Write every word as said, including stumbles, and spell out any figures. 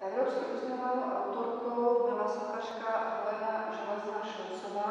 Evropskou uznávanou autorkou byla sochařka Helena Zelezny-Scholzová,